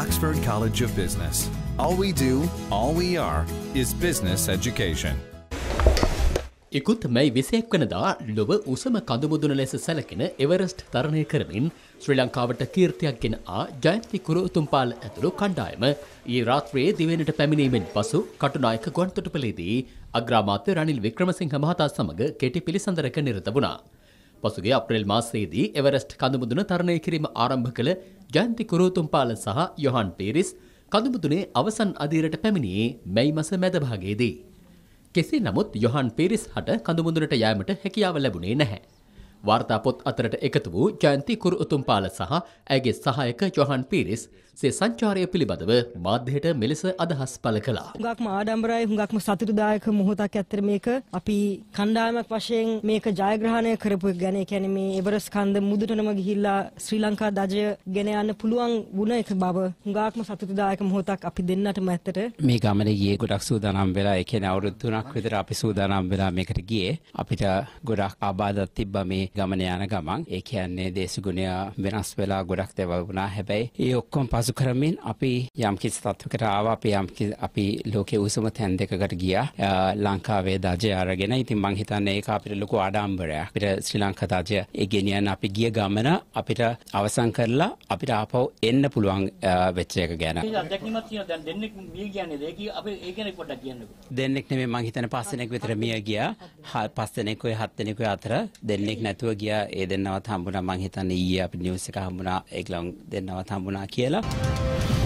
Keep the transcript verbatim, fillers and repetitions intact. Oxford College of Business. All we do, all we are, is business education. Ikut May Visekanada, Luba Usama Kadubudunalesa Salakina, Everest Tarane Kermin, Sri Lanka Kirtia Kina, Jayanthi Kuruthumpala at Rukandaima, Irathre, Divinita Paminim Pasu, Katunayake Guantapalidi, Agramate Ranil Wickremesinghe Hamata Samaga, Katie Pilis and the Rekanirabuna. Pasuge April Masedi, Everest Kadubuduna Tarane Kirim Arambakale, Jayanthi Kuruthumpala Saha, Johan Peris, Kadubudune, Avasan Adirata Pamini, May Masamadabhagedi. කෙසේ නමුත් යොහන් පීරිස් හට කඳුමුදුනට යාමට හැකියාව ලැබුණේ නැහැ. වාර්තාපොත් අතරට එකතු වූ ජයන්ති කුරුතුම්පාල සහ ඇගේ සහායක යොහන් පීරිස් සේ සංචාරය පිළිබඳව මාධ්‍යයට මෙලෙස අදහස් පළ කළා. හුඟක්ම ආඩම්බරයි හුඟක්ම සතුටුදායක මොහොතක් ඇත්තට මේක. අපි කණ්ඩායමක් වශයෙන් මේක ජයග්‍රහණය කරපු එක ගැන ඒ කියන්නේ මේ එවරස් කන්ද මුදුනටම ගිහිල්ලා ශ්‍රී ලංකා දජය ගෙන යන්න පුළුවන් වුණ එක බව හුඟක්ම සතුටුදායක මොහොතක් අපි දෙන්නටම ඇත්තට. මේ ගමනේ ගියේ ගොඩක් සූදානම් වෙලා ඒ කියන්නේ අවුරුදු තුනක් විතර අපි සූදානම් වෙලා මේකට ගියේ. අපිට ගොඩක් ආබාධ තිබ්බා මේ Gamaniana Gamang, Ekiane de Sugunia, Venezuela, Godak de Vaguna, Hebe, Eocom Pazukaramin, Api, Yamkis Tatukarawa, Piamki, Api, Loke Usumatan de Kagagia, Lanka Veda, Jaraganate, Manghitane, Kapita Luku Adambera, Pita Sri Lanka Daja, Egenian Apigia Gamana, Apita, Avasankarla, Apita Apo, in the Pulong Vechagana. Then nickname Manghitan Pasenek with Remiagia, Paseneque Hatanikuatra, then nickname. Tuagia, Eden Nathambuna, Manghitani, Yap, New Sakambuna, Eglong, then Nathambuna Kiela.